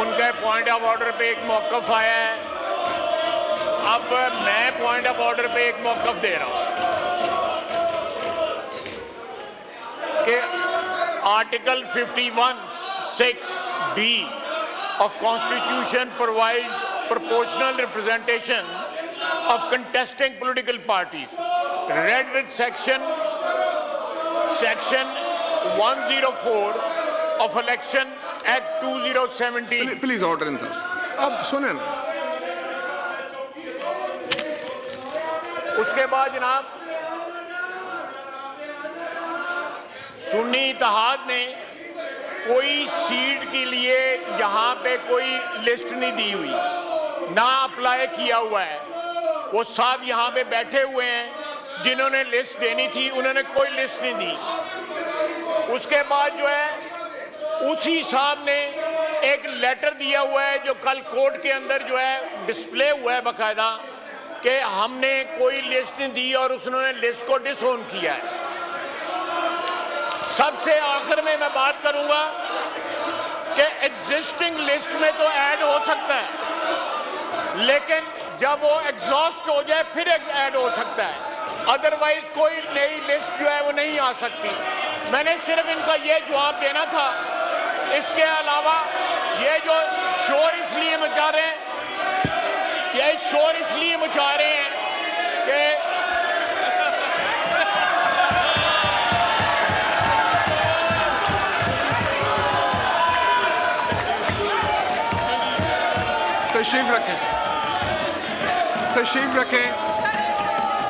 उनके point of order पे एक मौकफ आया है, अब मैं पॉइंट ऑफ ऑर्डर पे एक मौकफ दे रहा हूं कि article 51(6)B of Constitution provides proportional representation of contesting political parties. Read with section 104 of Election Act 2017. Please order in this. अब सुनें। उसके बाद जनाब सुन्नी इतिहाद ने कोई सीट के लिए यहाँ पे कोई लिस्ट नहीं दी हुई, ना अप्लाई किया हुआ है। वो साहब यहाँ पे बैठे हुए हैं जिन्होंने लिस्ट देनी थी, उन्होंने कोई लिस्ट नहीं दी। उसके बाद जो है उसी साहब ने एक लेटर दिया हुआ है जो कल कोर्ट के अंदर जो है डिस्प्ले हुआ है बाकायदा, कि हमने कोई लिस्ट नहीं दी और उसने लिस्ट को डिसओन किया है। सबसे आखिर में मैं बात करूंगा कि एग्जिस्टिंग लिस्ट में तो ऐड हो सकता है, लेकिन जब वो एग्जॉस्ट हो जाए फिर ऐड हो सकता है, अदरवाइज कोई नई लिस्ट जो है वो नहीं आ सकती। मैंने सिर्फ इनका ये जवाब देना था। इसके अलावा ये जो शोर इसलिए मचा रहे हैं, ये शोर इसलिए मचा रहे हैं कि तशरीफ रखें